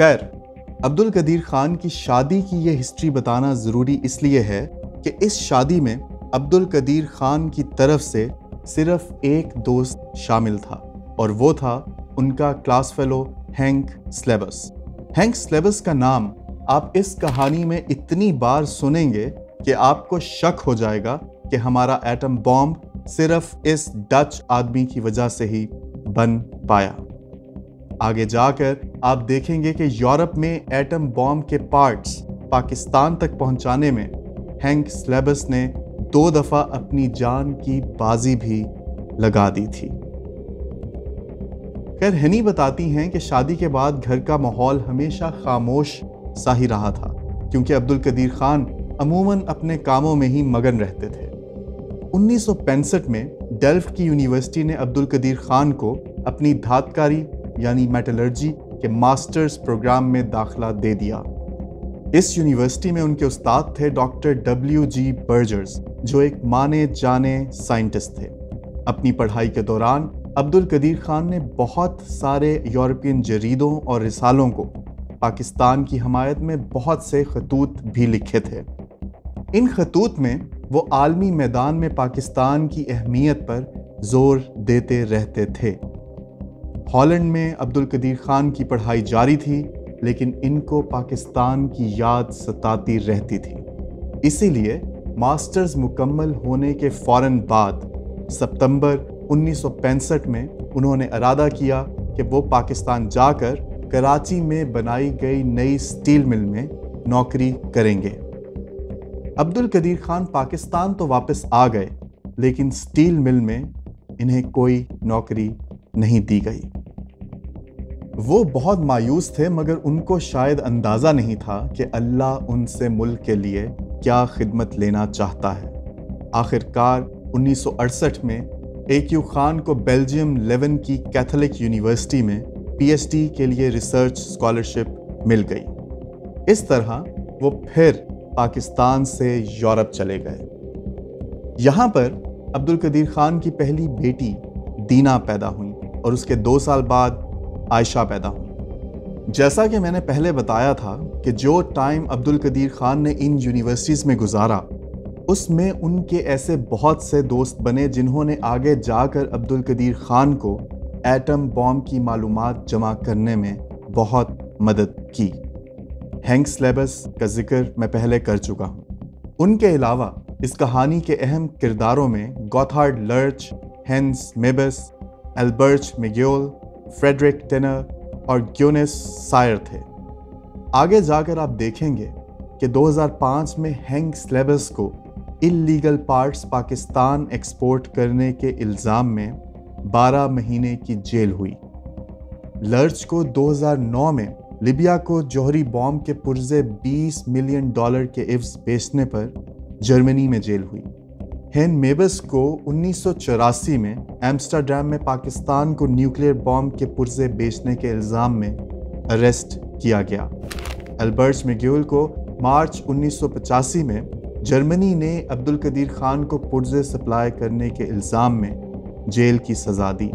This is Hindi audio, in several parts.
खैर, अब्दुल कदीर खान की शादी की ये हिस्ट्री बताना ज़रूरी इसलिए है कि इस शादी में अब्दुल कदीर खान की तरफ से सिर्फ एक दोस्त शामिल था और वो था उनका class fellow Henk Slebos. Henk Slebos का नाम आप इस कहानी में इतनी बार सुनेंगे कि आपको शक हो जाएगा कि हमारा एटम बॉम्ब सिर्फ इस डच आदमी की वजह से ही बन पाया। आगे जाकर आप देखेंगे कि यूरोप में एटम बॉम्ब के पार्ट्स पाकिस्तान तक पहुंचाने में हैंक स्लेबस ने 2 दफ़ा अपनी जान की बाजी भी लगा दी थी। खैर, हेनी बताती हैं कि शादी के बाद घर का माहौल हमेशा खामोश सा ही रहा था क्योंकि अब्दुल कदीर खान अमूमन अपने कामों में ही मगन रहते थे। 1965 में डेल्फ्ट की यूनिवर्सिटी ने अब्दुल कदीर खान को अपनी धातकारी यानी मेटलर्जी के मास्टर्स प्रोग्राम में दाखिला दे दिया। इस यूनिवर्सिटी में उनके उस्ताद थे डॉक्टर W.G. बर्जर्स, जो एक माने जाने साइंटिस्ट थे। अपनी पढ़ाई के दौरान अब्दुल कदीर खान ने बहुत सारे यूरोपियन जरीदों और रिसालों को पाकिस्तान की हमायत में बहुत से खतूत भी लिखे थे। इन खतूत में वो आलमी मैदान में पाकिस्तान की अहमियत पर जोर देते रहते थे। हॉलैंड में अब्दुल कदीर खान की पढ़ाई जारी थी, लेकिन इनको पाकिस्तान की याद सताती रहती थी। इसीलिए मास्टर्स मुकम्मल होने के फ़ौरन बाद सितंबर 1965 में उन्होंने इरादा किया कि वो पाकिस्तान जाकर कराची में बनाई गई नई स्टील मिल में नौकरी करेंगे। अब्दुल कदीर खान पाकिस्तान तो वापस आ गए, लेकिन स्टील मिल में इन्हें कोई नौकरी नहीं दी गई। वो बहुत मायूस थे, मगर उनको शायद अंदाज़ा नहीं था कि अल्लाह उनसे मुल्क के लिए क्या खिदमत लेना चाहता है। आखिरकार 1968 में AQ खान को बेल्जियम लेवन की कैथोलिक यूनिवर्सिटी में PhD के लिए रिसर्च स्कॉलरशिप मिल गई। इस तरह वो फिर पाकिस्तान से यूरोप चले गए। यहाँ पर अब्दुल कदीर खान की पहली बेटी दीना पैदा हुई और उसके 2 साल बाद आयशा पैदा हुई। जैसा कि मैंने पहले बताया था कि जो टाइम अब्दुल कदीर खान ने इन यूनिवर्सिटीज़ में गुजारा, उसमें उनके ऐसे बहुत से दोस्त बने जिन्होंने आगे जाकर अब्दुल कदीर खान को एटम बॉम्ब की मालूमात जमा करने में बहुत मदद की। हैंक स्लेबस का जिक्र मैं पहले कर चुका हूँ। उनके अलावा इस कहानी के अहम किरदारों में Gotthard Lerch, Hans Mebus, Albert Miguel, Friedrich Tinner और ग्यूनेस सायर थे। आगे जाकर आप देखेंगे कि 2005 में हैंक स्लेबस को इल्लीगल पार्ट्स पाकिस्तान एक्सपोर्ट करने के इल्ज़ाम में 12 महीने की जेल हुई। लर्च को 2009 में लिबिया को जौहरी बॉम्ब के पुर्जे $20 मिलियन के इव्स बेचने पर जर्मनी में जेल हुई। हेन मेबस को 1984 में एम्स्टर्डम में पाकिस्तान को न्यूक्लियर बॉम्ब के पुर्जे बेचने के इल्ज़ाम में अरेस्ट किया गया। अल्बर्ट मिगुल को मार्च 1985 में जर्मनी ने अब्दुल कदीर खान को पुर्जे सप्लाई करने के इल्ज़ाम में जेल की सज़ा दी।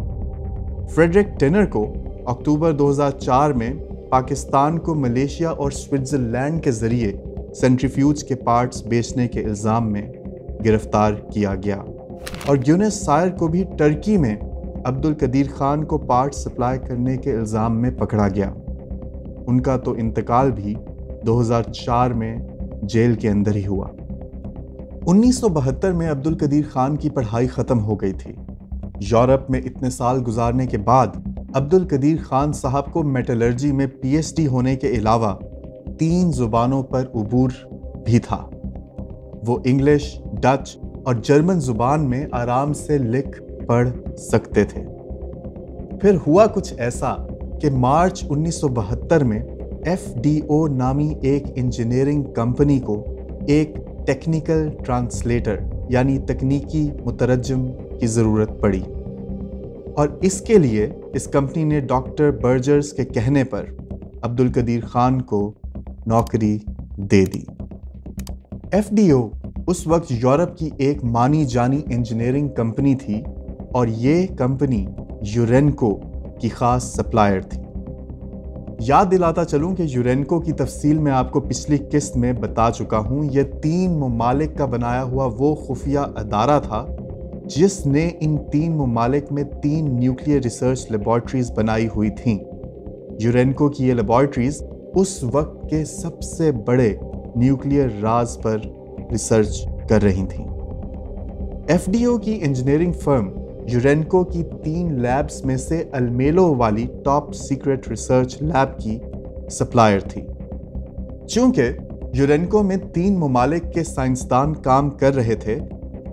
फ्रेडरिक टिनर को अक्टूबर 2004 में पाकिस्तान को मलेशिया और स्विट्ज़रलैंड के ज़रिए सेंट्रीफ्यूज के पार्ट्स बेचने के इल्ज़ाम में गिरफ्तार किया गया और ग्यूनेस सायर को भी टर्की में अब्दुल कदीर खान को पार्ट सप्लाई करने के इल्ज़ाम में पकड़ा गया। उनका तो इंतकाल भी 2004 में जेल के अंदर ही हुआ। 1972 में अब्दुल कदीर खान की पढ़ाई ख़त्म हो गई थी। यूरोप में इतने साल गुजारने के बाद अब्दुल कदीर खान साहब को मेटलर्जी में PhD होने के अलावा 3 ज़ुबानों पर अबूर भी था। वो इंग्लिश, डच और जर्मन जुबान में आराम से लिख पढ़ सकते थे। फिर हुआ कुछ ऐसा कि मार्च 1972 में FDO नामी एक इंजीनियरिंग कंपनी को एक टेक्निकल ट्रांसलेटर यानी तकनीकी मुतरजम की ज़रूरत पड़ी और इसके लिए इस कंपनी ने डॉक्टर बर्जर्स के कहने पर अब्दुल कदीर खान को नौकरी दे दी। FDO उस वक्त यूरोप की एक मानी जानी इंजीनियरिंग कंपनी थी और ये कंपनी यूरेनको की ख़ास सप्लायर थी। याद दिलाता चलूँ कि यूरेनको की तफसील में आपको पिछली किस्त में बता चुका हूँ। ये 3 ममालिक का बनाया हुआ वो खुफिया अदारा था जिसने इन 3 ममालिक में 3 न्यूक्लियर रिसर्च लेबॉर्ट्रीज बनाई हुई थीं। यूरेनको की ये लेबॉर्ट्रीज उस वक्त के सबसे बड़े न्यूक्लियर राज पर रिसर्च कर रही थीं। एफडीओ की इंजीनियरिंग फर्म यूरेनको की 3 लैब्स में से अल्मेलो वाली टॉप सीक्रेट रिसर्च लैब की सप्लायर थी। चूंकि यूरेनको में 3 ममालिक के साइंसदान काम कर रहे थे,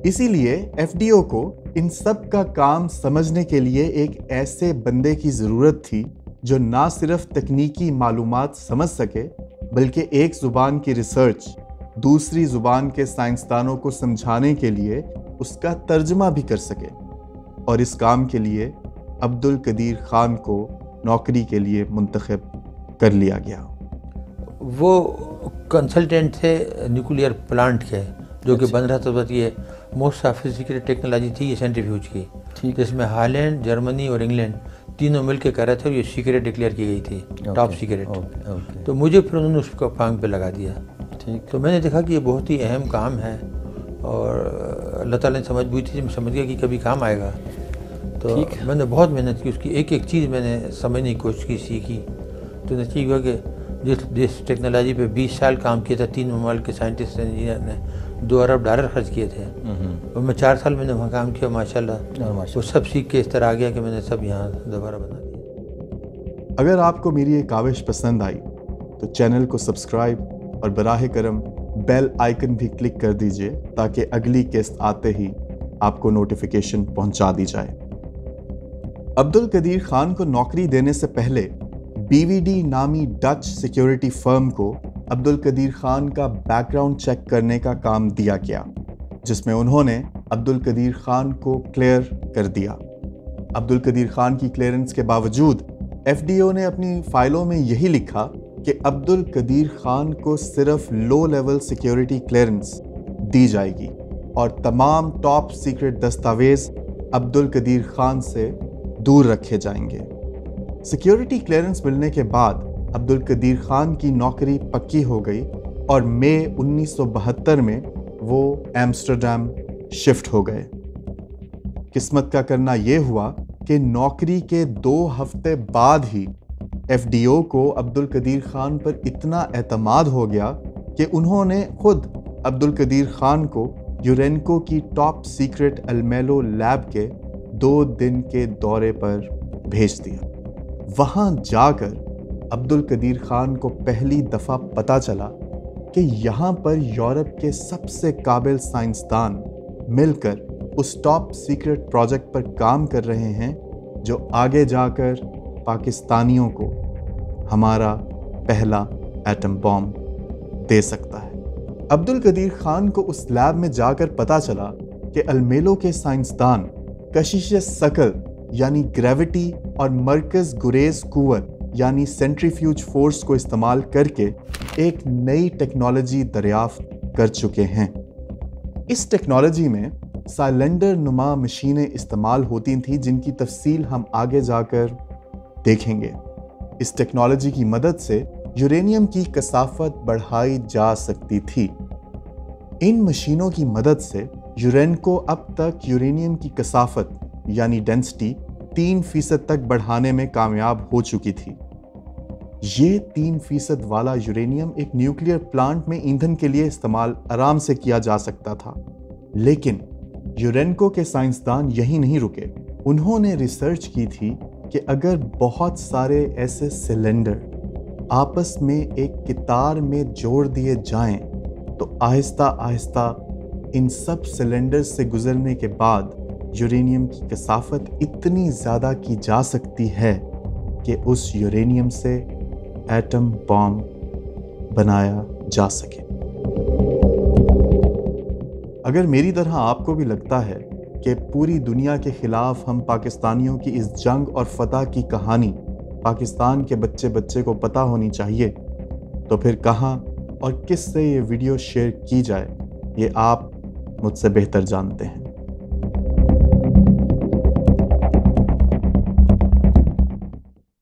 इसीलिए एफडीओ को इन सब का काम समझने के लिए एक ऐसे बंदे की ज़रूरत थी जो ना सिर्फ तकनीकी मालूमात समझ सके बल्कि एक ज़ुबान की रिसर्च दूसरी ज़ुबान के साइंसदानों को समझाने के लिए उसका तर्जमा भी कर सके, और इस काम के लिए अब्दुल कदीर खान को नौकरी के लिए मुंतखब कर लिया गया। वो कंसल्टेंट थे न्यूक्लियर प्लांट के, जो कि बन रहा था बस। ये मोस्ट सोफिस्टिकेटेड टेक्नोलॉजी थी ये सेंट्रीफ्यूज की, जिसमें हालैंड, जर्मनी और इंग्लैंड तीनों मिल के कर रहे थे, और ये सीक्रेट डिक्लेयर की गई थी, टॉप सीक्रेट। तो मुझे फिर उन्होंने उसको फांग पे लगा दिया। ठीक, तो मैंने देखा कि ये बहुत ही अहम काम है और अल्लाह ताला ने समझ बुझी थी, मैं समझ गया कि कभी काम आएगा। तो मैंने बहुत मेहनत की, उसकी एक एक चीज़ मैंने समझने की कोशिश की, सीखी। तो नतीजा हुआ कि जिस टेक्नोलॉजी पे 20 साल काम किया था 3 ममालिक के साइंटिस्ट इंजीनियर ने $2 अरब खर्च किए थे, और मैं 4 साल मैंने वहाँ काम किया, माशाल्लाह। तो सब सीख के इस तरह आ गया कि मैंने सब यहाँ दोबारा बना दिया। अगर आपको मेरी ये काविश पसंद आई तो चैनल को सब्सक्राइब और बराह करम बेल आइकन भी क्लिक कर दीजिए ताकि अगली किस्त आते ही आपको नोटिफिकेशन पहुंचा दी जाए। अब्दुल कदीर खान को नौकरी देने से पहले बीवीडी नामी डच सिक्योरिटी फर्म को अब्दुल कदीर खान का बैकग्राउंड चेक करने का काम दिया गया, जिसमें उन्होंने अब्दुल कदीर खान को क्लियर कर दिया। अब्दुल कदीर खान की क्लियरेंस के बावजूद एफडीओ ने अपनी फाइलों में यही लिखा कि अब्दुल कदीर खान को सिर्फ लो लेवल सिक्योरिटी क्लियरेंस दी जाएगी और तमाम टॉप सीक्रेट दस्तावेज अब्दुल कदीर खान से दूर रखे जाएंगे। सिक्योरिटी क्लियरेंस मिलने के बाद अब्दुल कदीर खान की नौकरी पक्की हो गई और मई 1972 में वो एम्स्टर्डम शिफ्ट हो गए। किस्मत का करना ये हुआ कि नौकरी के 2 हफ्ते बाद ही एफडीओ को अब्दुल कदीर खान पर इतना एतमाद हो गया कि उन्होंने खुद अब्दुल कदीर खान को यूरेनको की टॉप सीक्रेट अल्मेलो लैब के 2 दिन के दौरे पर भेज दिया। वहाँ जाकर अब्दुल कदीर खान को पहली दफ़ा पता चला कि यहाँ पर यूरोप के सबसे काबिल साइंसदान मिलकर उस टॉप सीक्रेट प्रोजेक्ट पर काम कर रहे हैं जो आगे जाकर पाकिस्तानियों को हमारा पहला एटम बॉम्ब दे सकता है। अब्दुल कदीर खान को उस लैब में जाकर पता चला कि अल्मेलो के साइंसदान कशिश सकल यानी ग्रेविटी और मरकज गुरेज कुवत यानी सेंट्रीफ्यूज फोर्स को इस्तेमाल करके एक नई टेक्नोलॉजी दरियाफ्त कर चुके हैं। इस टेक्नोलॉजी में साइलेंडर नुमा मशीनें इस्तेमाल होती थीं जिनकी तफसील हम आगे जाकर देखेंगे। इस टेक्नोलॉजी की मदद से यूरेनियम की कसाफत बढ़ाई जा सकती थी। इन मशीनों की मदद से यूरेनको अब तक यूरेनियम की कसाफत यानी डेंसिटी 3% तक बढ़ाने में कामयाब हो चुकी थी। ये 3% वाला यूरेनियम एक न्यूक्लियर प्लांट में ईंधन के लिए इस्तेमाल आराम से किया जा सकता था। लेकिन यूरेनको के साइंसदान यहीं नहीं रुके। उन्होंने रिसर्च की थी कि अगर बहुत सारे ऐसे सिलेंडर आपस में एक कितार में जोड़ दिए जाएं, तो आहिस्ता आहिस्ता इन सब सिलेंडर से गुजरने के बाद यूरेनियम की कसाफत इतनी ज़्यादा की जा सकती है कि उस यूरेनियम से एटम बॉम्ब बनाया जा सके। अगर मेरी तरह आपको भी लगता है कि पूरी दुनिया के ख़िलाफ़ हम पाकिस्तानियों की इस जंग और फतह की कहानी पाकिस्तान के बच्चे बच्चे को पता होनी चाहिए, तो फिर कहाँ और किस से ये वीडियो शेयर की जाए ये आप मुझसे बेहतर जानते हैं।